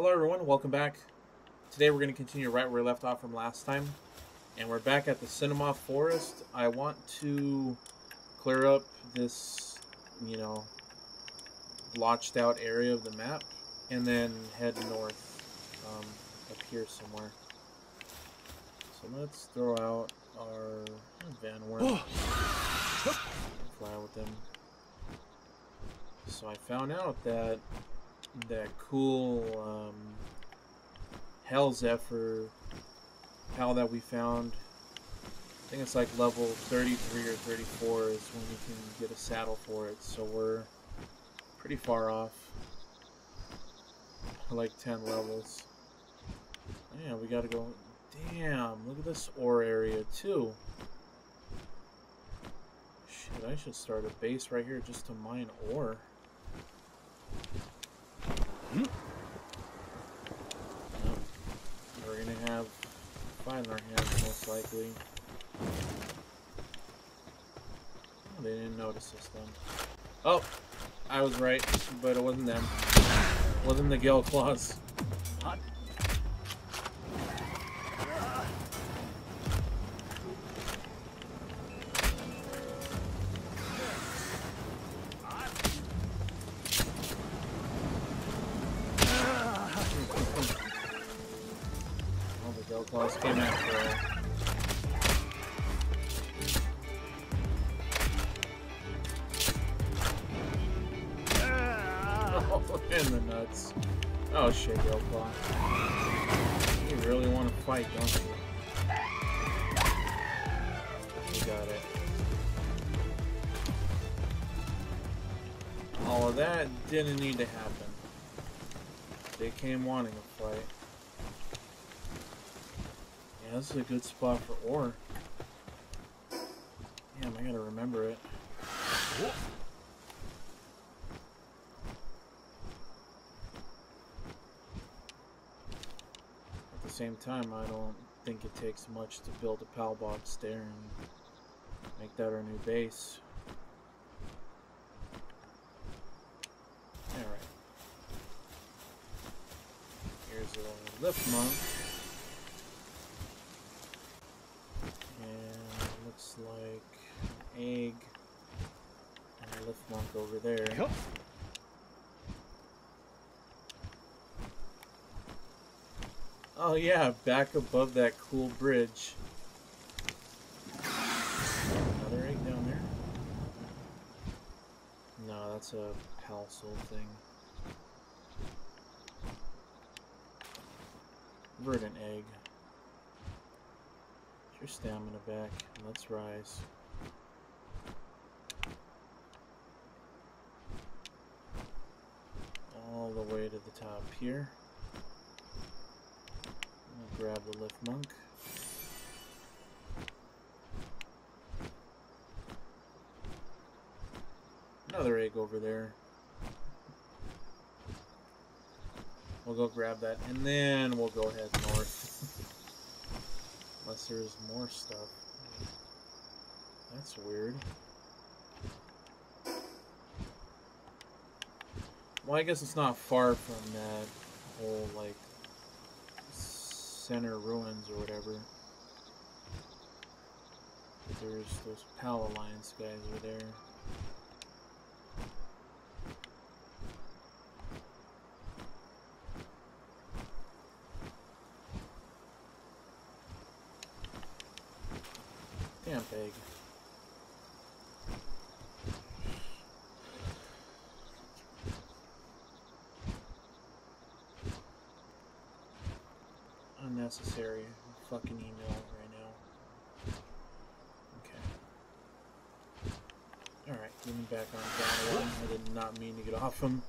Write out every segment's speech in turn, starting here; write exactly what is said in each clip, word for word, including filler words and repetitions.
Hello everyone, welcome back. Today we're going to continue right where we left off from last time. And we're back at the Cinnamoth Forest. I want to clear up this, you know, blotched out area of the map. And then head north um, up here somewhere. So let's throw out our Vanwyrm. Fly out with them. So I found out that that cool um, Hell Zephyr pal that we found, I think it's like level thirty-three or thirty-four is when we can get a saddle for it, so we're pretty far off, like ten levels. Yeah, we gotta go. Damn, look at this ore area too. Shit, I should start a base right here just to mine ore. Hmm? Yep. We're going to have five in our hands, most likely. Oh, they didn't notice us then. Oh! I was right, but it wasn't them. It wasn't the Galeclaws. What? Came after all. Oh, in the nuts. Oh shit, Galeclaw. You really want to fight, don't you? You got it. All of that didn't need to happen. They came wanting a fight. Yeah, this is a good spot for ore. Damn, I gotta remember it. At the same time, I don't think it takes much to build a pal box there and make that our new base. Alright. Here's a Lifmunk. Like an egg and a Lifmunk over there. Yep. Oh yeah, back above that cool bridge. Another egg down there. No, that's a pal soul thing. Verdant egg. Your stamina back, and let's rise. All the way to the top here. I'm gonna grab the Lifmunk. Another egg over there. We'll go grab that, and then we'll go head north. Unless there's more stuff. That's weird. Well, I guess it's not far from that whole, like, center ruins or whatever. But there's those Pal Alliance guys over there. Damn egg. Unnecessary fucking email right now. Okay. Alright, getting back on that one. I did not mean to get off him.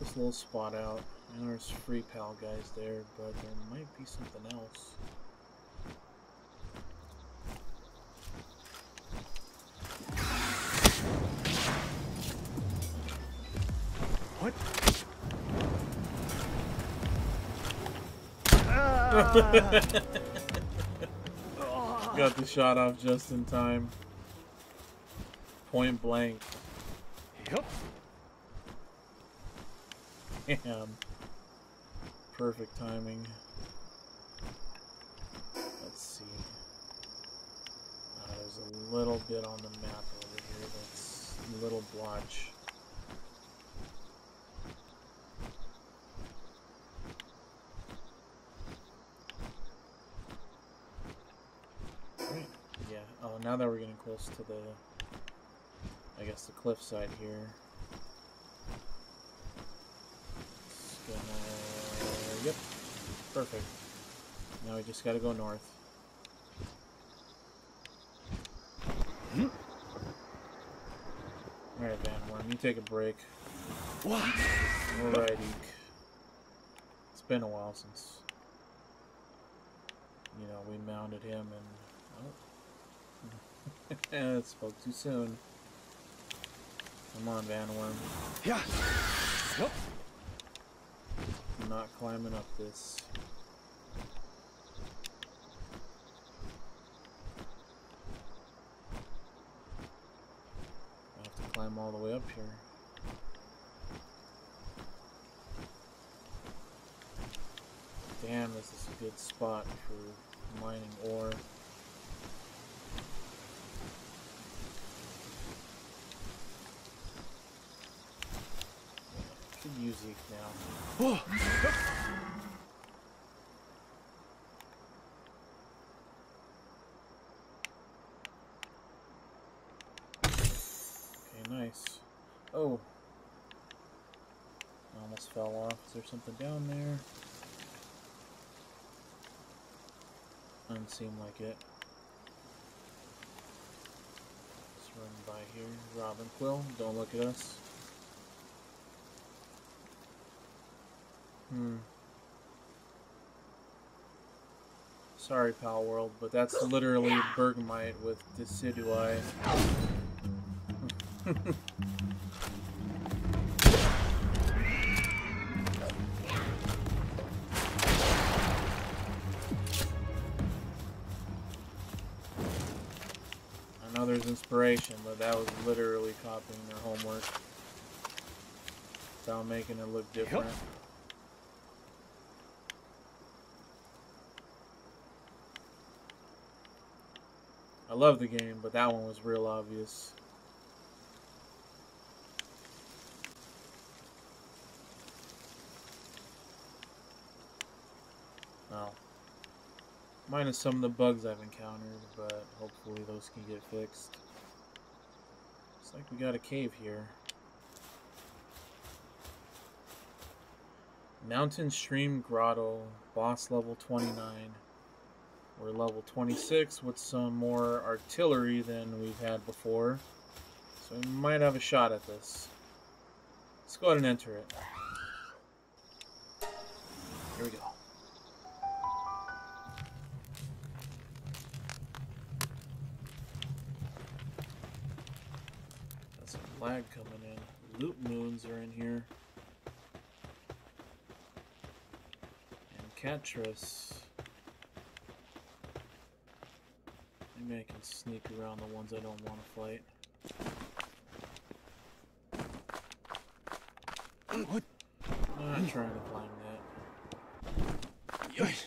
This little spot out. I know there's free pal guys there, but there might be something else. What? Got the shot off just in time. point blank. Yep. Damn. Perfect timing. Let's see. Uh, there's a little bit on the map over here that's a little blotch. Right. Yeah. Oh, now that we're getting close to the, I guess, the cliffside here. Yep, perfect. Now we just gotta go north. Hmm? Alright, Vanwyrm, you take a break. What? Alrighty. It's been a while since, you know, we mounted him and... Oh. That spoke too soon. Come on, Vanwyrm. Yeah! Yep. Not climbing up this. I have to climb all the way up here. Damn, this is a good spot for mining ore. Use it now. Okay, nice. Oh, I almost fell off. Is there something down there? Doesn't seem like it. Let's run by here. Robin Quill, don't look at us. Hmm. Sorry, Palworld, but that's literally Bergmite with Decidueye. I know there's inspiration, but that was literally copying their homework without making it look different. Yep. I love the game, but that one was real obvious. Oh. Minus some of the bugs I've encountered, but hopefully those can get fixed. Looks like we got a cave here. Mountain Stream Grotto, boss level twenty-nine. We're level twenty-six with some more artillery than we've had before. So we might have a shot at this. Let's go ahead and enter it. Here we go. Got some lag coming in. Loot Moons are in here. And Catrus. Maybe I can sneak around the ones I don't want to fight. What? I'm not trying to climb that. Yes.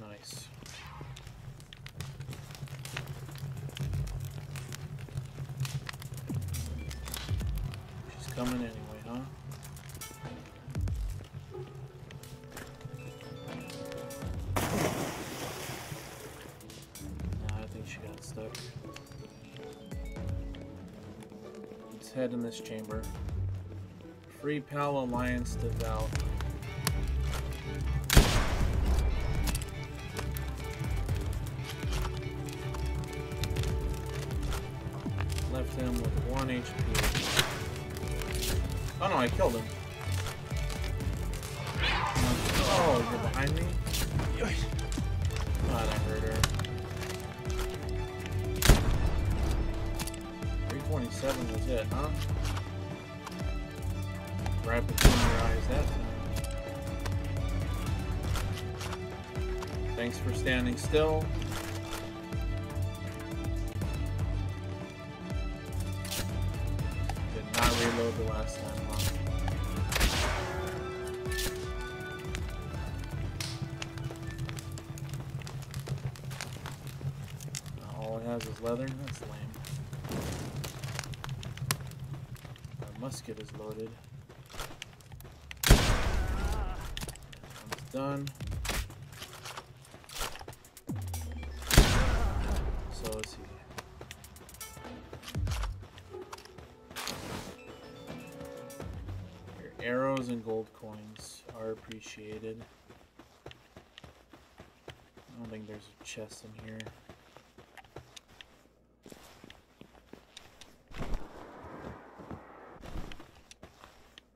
Nice. She's coming anyway, huh? Let's head in this chamber. Free Pal Alliance devout. Left him with one H P. Oh no, I killed him. Oh, you're behind me? God, I heard her. twenty-seven was it, huh? Right between your eyes that time. Thanks for standing still. didn't reload the last time, huh? All it has is leather? That's lame. Our musket is loaded. That's done. So is he. Arrows and gold coins are appreciated. I don't think there's a chest in here.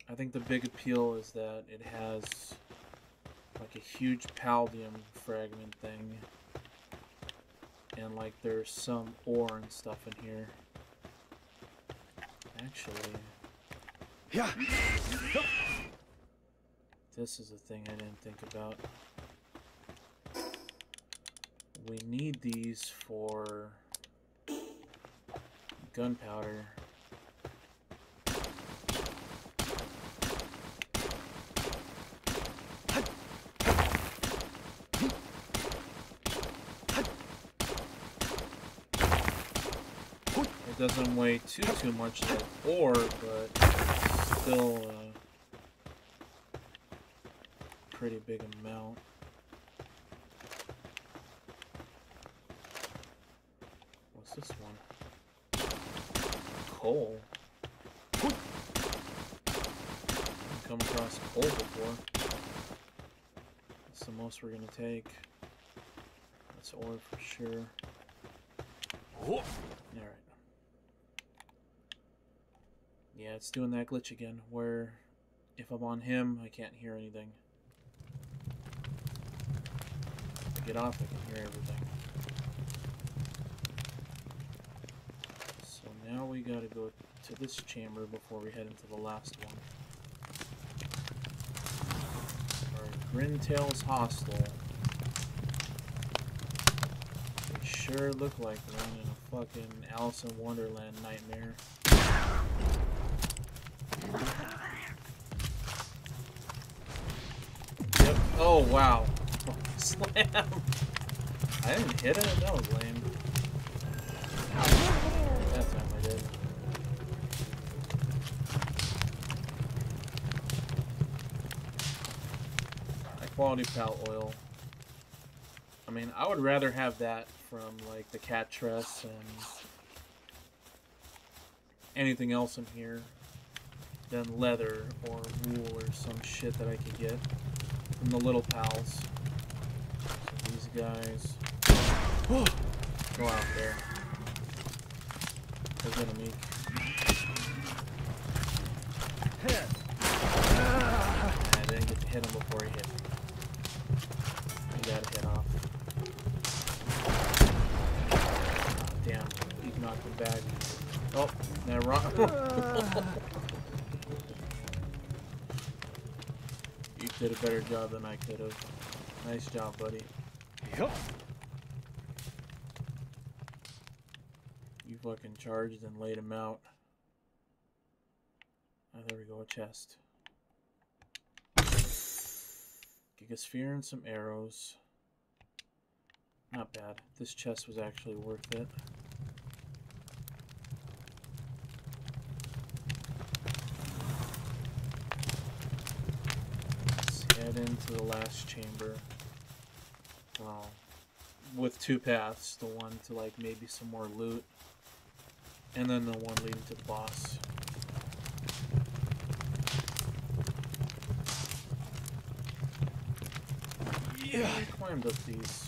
I think the big appeal is that it has like a huge paldium fragment thing. And like there's some ore and stuff in here. Actually... Yeah. This is a thing I didn't think about. We need these for gunpowder. It doesn't weigh too too much like ore, but still a pretty big amount. What's this one? Coal. I've come across coal before. That's the most we're gonna take. That's ore for sure. All right. Yeah, it's doing that glitch again, where if I'm on him, I can't hear anything. If I get off, I can hear everything. So now we gotta go to this chamber before we head into the last one. Alright, Grintail's Hostel. They sure look like one in a fucking Alice in Wonderland nightmare. Yep. Oh wow. Slam. I didn't hit it. That was lame. That time I did. High quality pal oil. I mean, I would rather have that from like the Catrus and anything else in here than leather or wool or some shit that I could get from the little pals. So these guys go out there. They're gonna meet. I didn't get to hit him before he hit me. He got a hit off. Oh, damn, he knocked him back. Oh, that rock. Did a better job than I could have. Nice job, buddy. Yep. You fucking charged and laid him out. Oh, there we go, a chest. Giga Sphere and some arrows. Not bad. This chest was actually worth it. Into the last chamber. Well, with two paths, the one to like maybe some more loot, and then the one leading to the boss. Yeah, I climbed up these.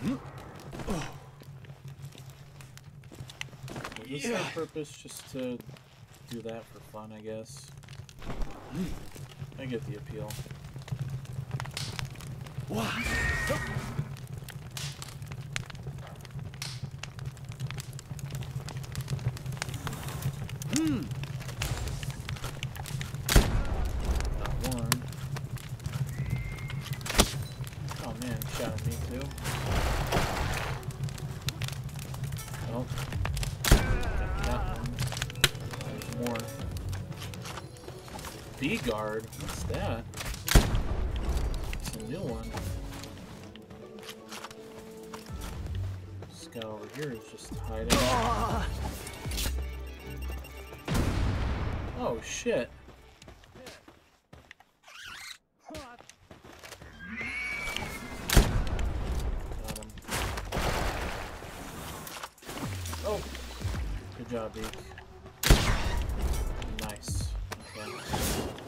Hmm? Oh. Is this on purpose just to do that for fun, I guess? I get the appeal. What? Hmm. Got one. Oh man, he shot at me too. Nope. Got one. There's more. B guard? What's that? It's a new one. This guy over here is just hiding. Ah! Oh shit. Job, nice. Okay.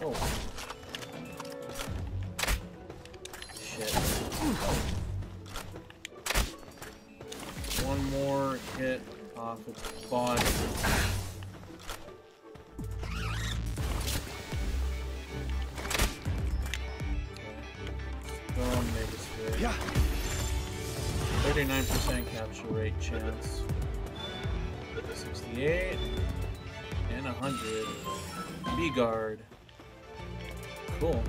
Oh. Shit. Oh. One more hit off its body. Okay. Go on, Giga Sphere. Yeah. thirty-nine percent capture rate chance. sixty-eight and one hundred. B guard. Cool.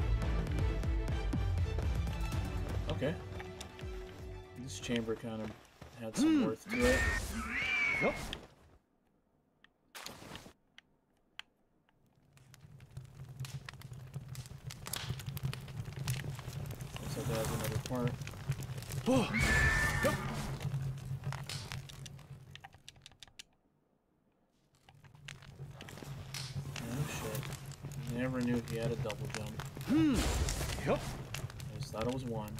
Okay. This chamber kind of had some mm. worth to it. Yep. Looks like that has another part. Oh. Yep. Never knew he had a double jump. Hmm. Yep. I just thought it was one.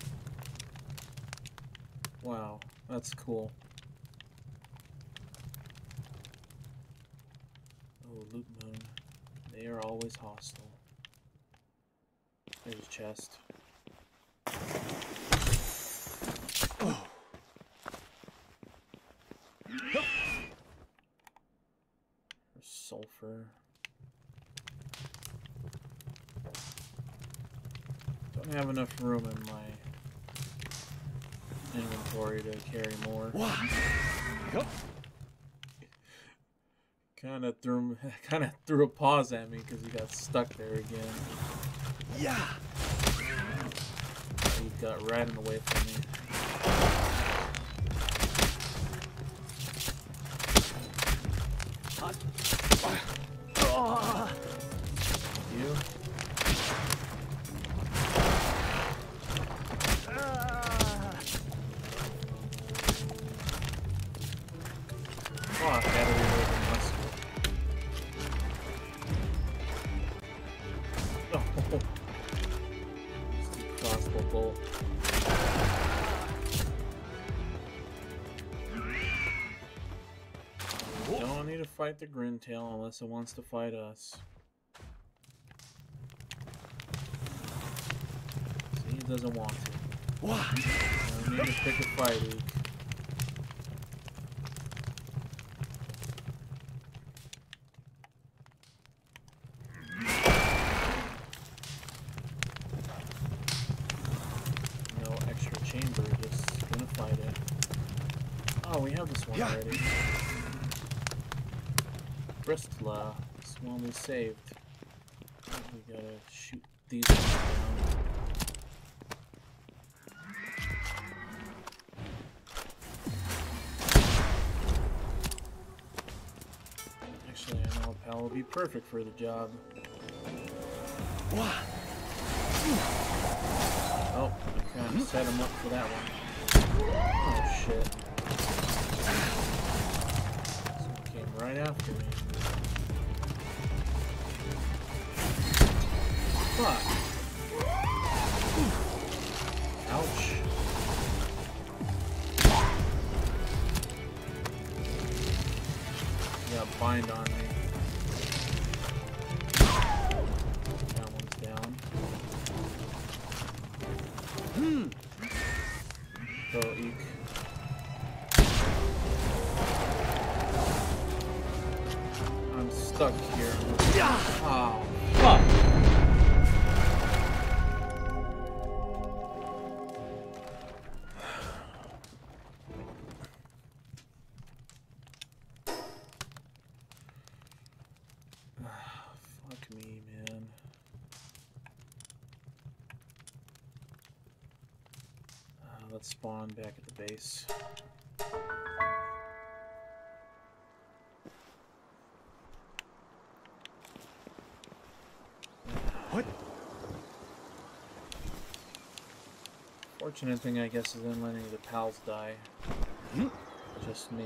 Wow, that's cool. Oh, Loot Moon. They are always hostile. There's a chest. Oh. Yep. There's sulfur. I have enough room in my inventory to carry more. Yep. Kind of threw, kind of threw a pause at me because he got stuck there again. Yeah. He got right in the way from me. Fight the Grintail unless it wants to fight us. See, it doesn't want to. What? I need to pick a fight. Luke. No extra chamber, just gonna fight it. Oh, we have this one yeah. already. Bristla, this one we saved. We gotta shoot these ones down. Actually, I know Pal will be perfect for the job. Oh, I kind of set him up for that one. Oh shit. This one came right after me. Fuck. Ouch. Yeah, bind on me. That one's down. Hmm. Go eek. I'm stuck here. Oh, fuck. Spawn back at the base. Fortunate thing, I guess, is I didn't let any of the pals die. Just me.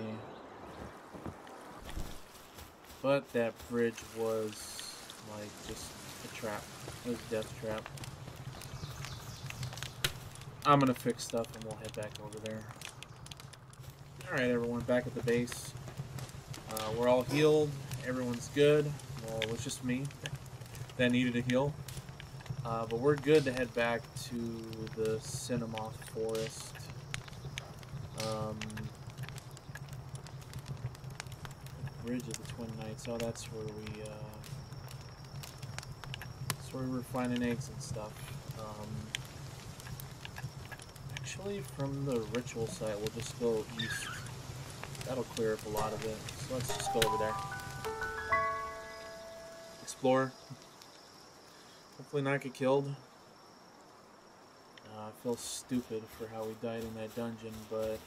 But that bridge was, like, just a trap. It was a death trap. I'm gonna fix stuff and we'll head back over there. Alright, everyone, back at the base. Uh, we're all healed. Everyone's good. Well, it was just me that needed a heal. Uh, but we're good to head back to the Cinnamoth Forest. Um, Bridge of the Twin Knights. Oh, that's where we, uh, that's where we were finding eggs and stuff. Um, actually, from the ritual site, we'll just go east. That'll clear up a lot of it. So let's just go over there. Explore. Hopefully not get killed. Uh, I feel stupid for how we died in that dungeon, but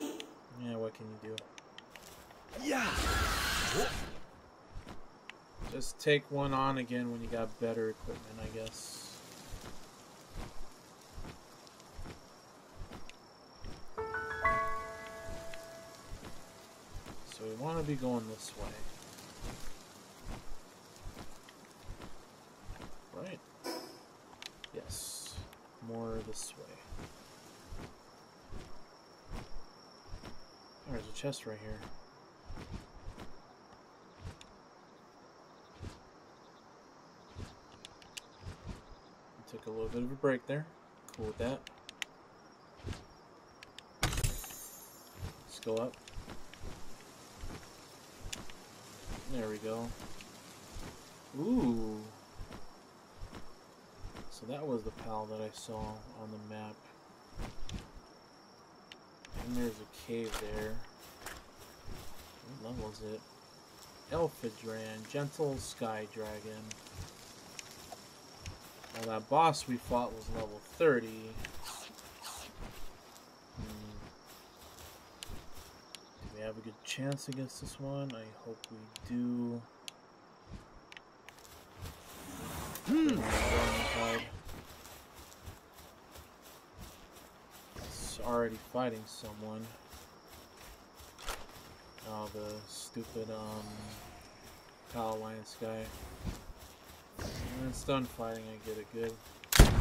yeah, what can you do? Yeah. Just take one on again when you got better equipment, I guess. So we want to be going this way. Right. Yes. More this way. There's a chest right here. We took a little bit of a break there. Cool with that. Let's go up. There we go. Ooh. So that was the pal that I saw on the map. And there's a cave there. What level is it? Elphidran, Gentle Sky Dragon. Well, that boss we fought was level thirty. Hmm. Do we have a good chance against this one? I hope we do. Hmm. It's already fighting someone. Oh, the stupid um Pal Alliance guy. When it's done fighting, I get a good shot.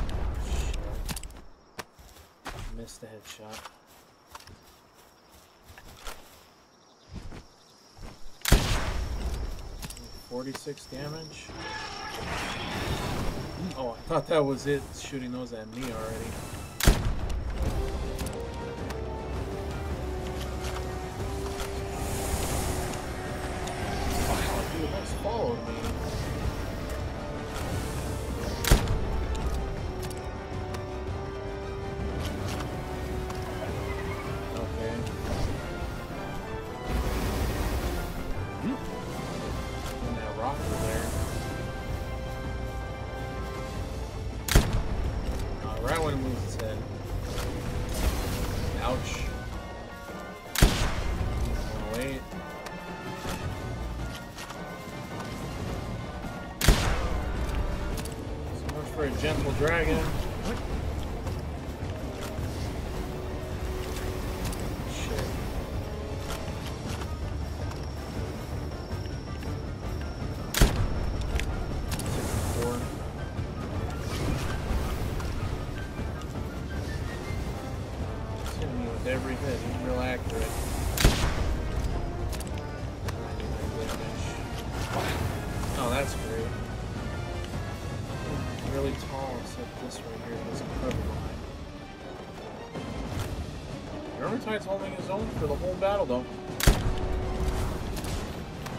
Missed the headshot. forty-six damage. Oh, I thought that was it shooting those at me already. Oh, dude, that's followed me. Okay. And that rock was there. Right when it moves its head. Ouch. Wait. So much for a gentle dragon. Every hit, he's real accurate. Oh, that's great. It's really tall, except this right here has a cover line. Germantite's holding his own for the whole battle, though.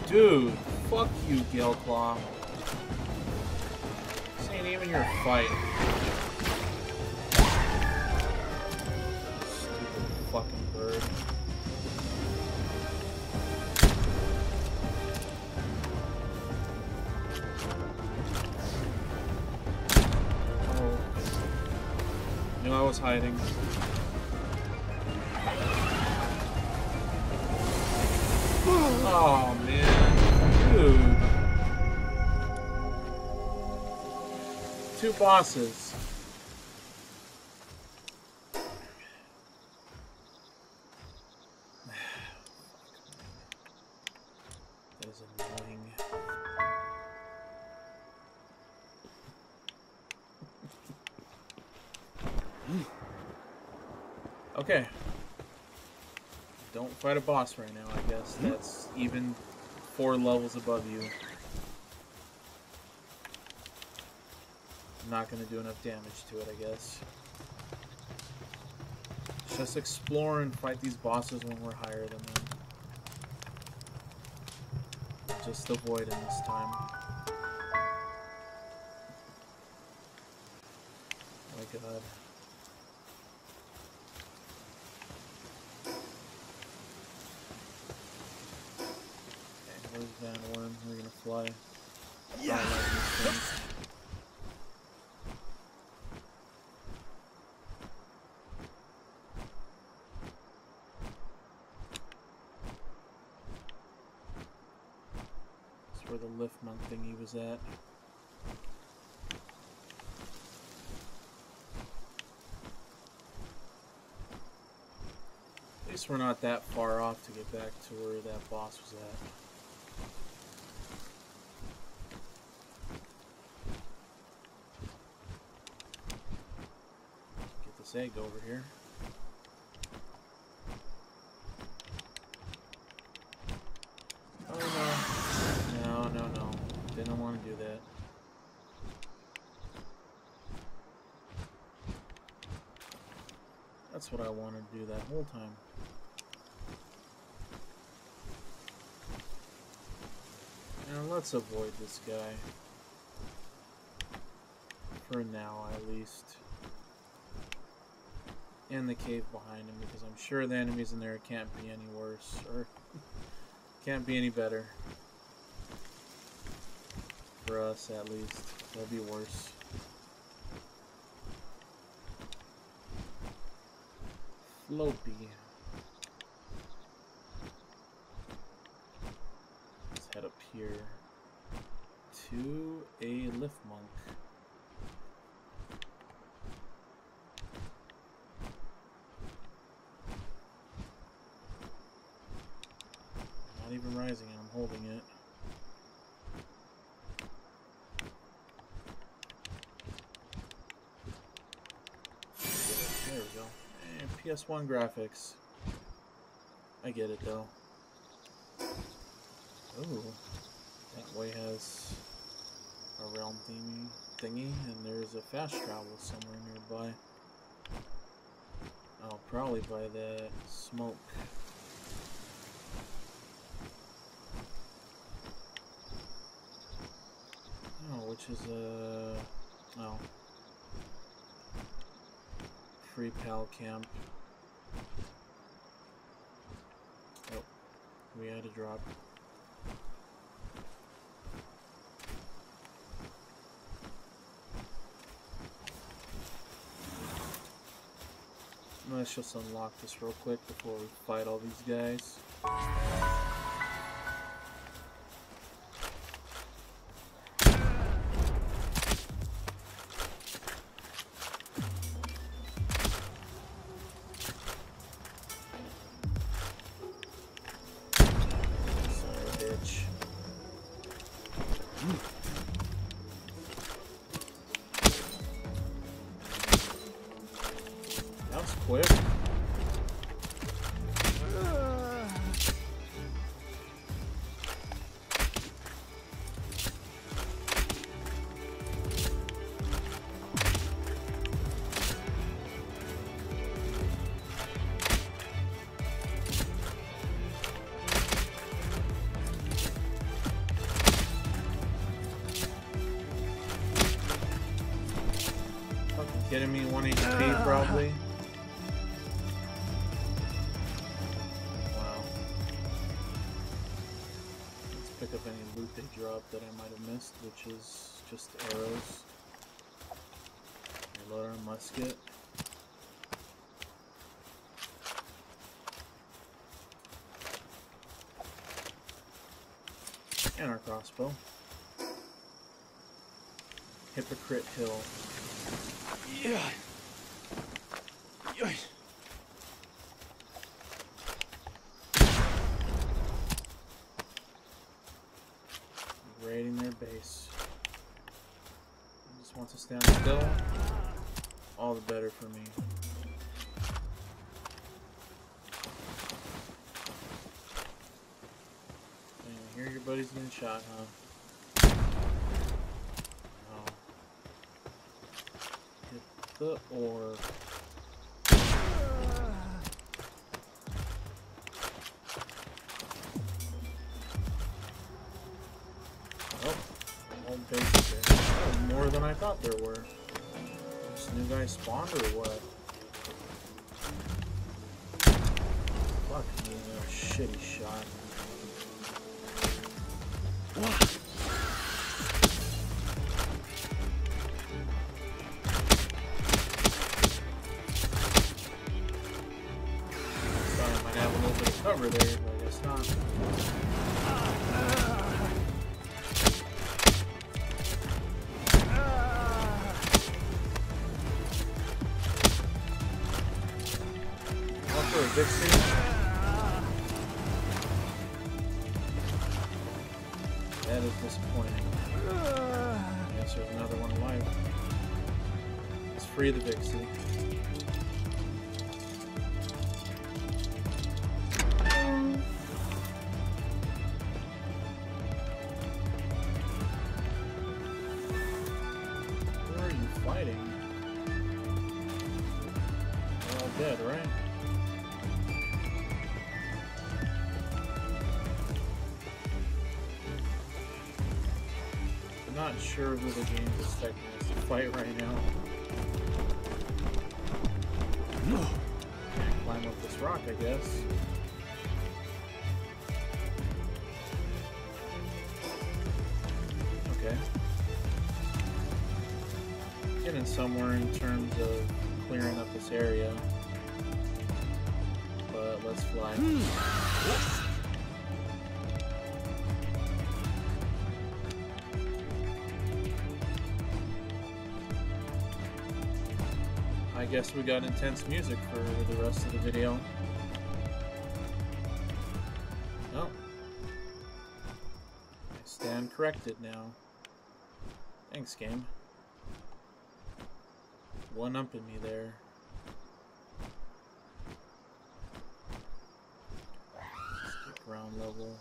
Dude, fuck you, Galeclaw. This ain't even your fight. Fucking bird. Oh. Knew I was hiding. Oh man. Dude. Two bosses. Okay. Don't fight a boss right now, I guess. That's even four levels above you. I'm not going to do enough damage to it, I guess. Just explore and fight these bosses when we're higher than them. Just avoid them this time. Oh my god. Okay, where's Vanwyrm? We're gonna fly. Yeah. Oh, the Lifmunk thing he was at. At least we're not that far off to get back to where that boss was at. Get this egg over here. That's what I wanted to do that whole time. Now let's avoid this guy. For now, at least. And the cave behind him, because I'm sure the enemies in there can't be any worse, or can't be any better. For us, at least. They'll be worse. Lopey. Let's head up here to a Lifmunk. Not even rising, and I'm holding it. There we go. P S one graphics. I get it though. Ooh, that way has a realm theme thingy, and there's a fast travel somewhere nearby. Oh, probably by that smoke. Oh, which is a uh, oh, free pal camp. We had a drop. Let's just unlock this real quick before we fight all these guys. Getting me one H P probably. Wow. Let's pick up any loot they dropped that I might have missed, which is just arrows. Reload our musket. And our crossbow. Hypocrite Hill. Yeah. Yeah. Raiding their base. Just wants to stand still. All the better for me. Heard your buddy's been shot, huh? No. Get the orb. Oh, all basic. More than I thought there were. This new guy spawned or what? Fuck me, a shitty shot. What? Thought I might have a little bit of cover there, but I guess not. One for a Vixie. That is disappointing. I guess there's another one alive. Let's free the Vixie. Where are you fighting? They're all dead, right? I'm not sure who the game is expecting us to fight right now. No. Can't climb up this rock, I guess. Okay. Getting somewhere in terms of clearing up this area. But let's fly. Hmm. I guess we got intense music for the rest of the video. No. I stand corrected now. Thanks, game. One-upping me there. Let's get ground level.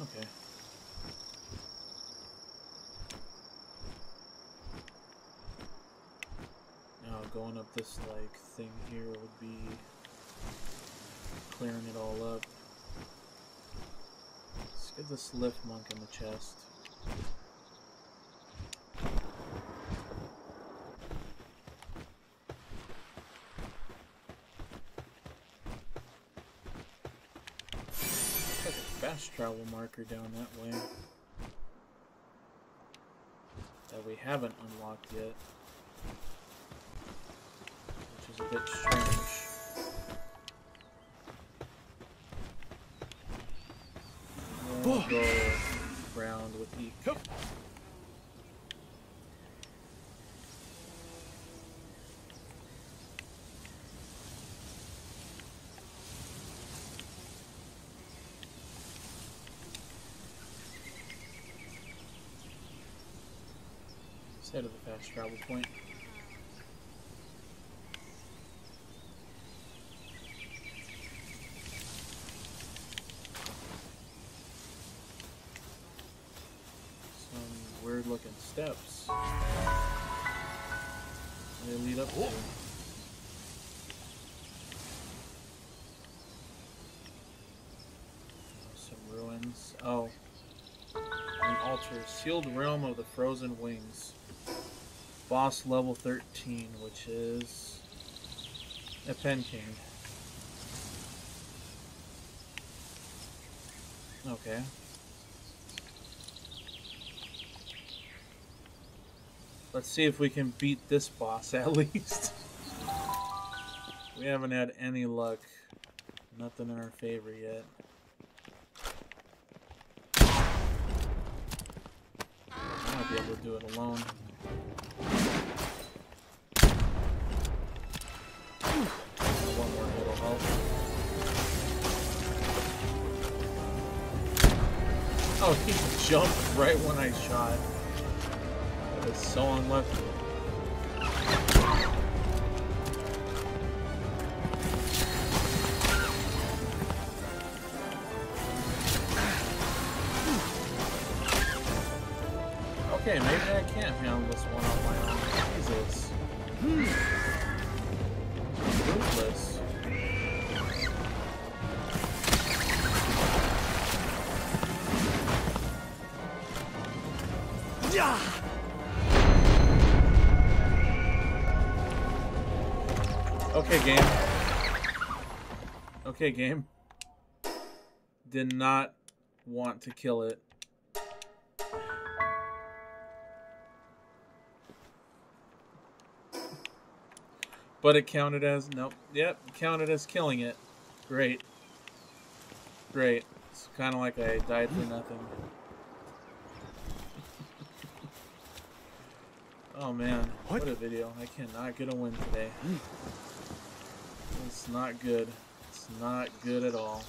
Okay. Going up this like thing here would be clearing it all up. Let's get this Lifmunk in the chest. Looks like a fast travel marker down that way that we haven't unlocked yet. A bit strange. We'll go round with the cup. Let's head to the fast travel point. Looking steps. They lead up to. Some ruins. Oh. An altar. Sealed realm of the frozen wings. Boss level thirteen, which is a Penking. Okay. Let's see if we can beat this boss at least. We haven't had any luck. Nothing in our favor yet. I might be able to do it alone. One more hit will help. Oh, he jumped right when I shot. It's so unlucky. Okay, maybe I can't handle this one on my own. Jesus. I'm ruthless. Okay, game. Okay, game. Did not want to kill it. But it counted as... Nope. Yep, counted as killing it. Great. Great. It's kind of like I died for nothing. Oh, man. What? What a video. I cannot get a win today. It's not good. It's not good at all.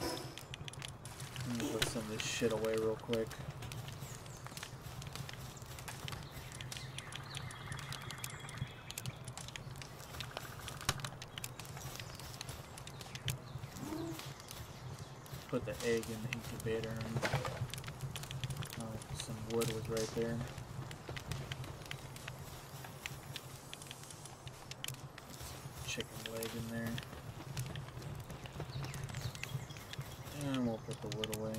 Let me put some of this shit away real quick. Put the egg in the incubator. And, oh, some wood was right there. Chicken leg in there. And we'll put the wood away.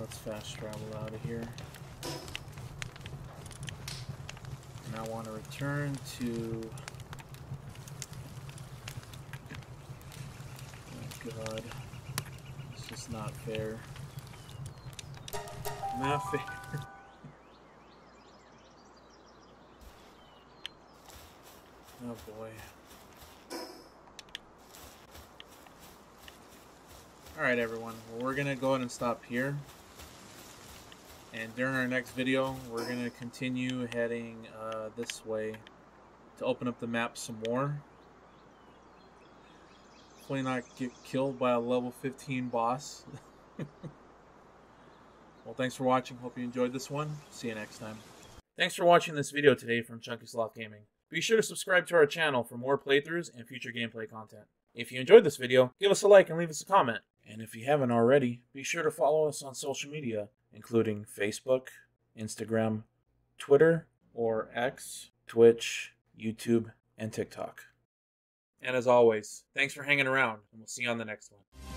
Let's fast travel out of here. And I want to return to... God, it's just not fair. Not fair. Oh boy. Alright everyone, well, we're gonna go ahead and stop here. And during our next video, we're gonna continue heading uh, this way to open up the map some more. Hopefully not get killed by a level fifteen boss. Well, thanks for watching. Hope you enjoyed this one. See you next time. Thanks for watching this video today from Chunky Sloth Gaming. Be sure to subscribe to our channel for more playthroughs and future gameplay content. If you enjoyed this video, give us a like and leave us a comment. And if you haven't already, be sure to follow us on social media, including Facebook, Instagram, Twitter, or X, Twitch, YouTube, and TikTok. And as always, thanks for hanging around, and we'll see you on the next one.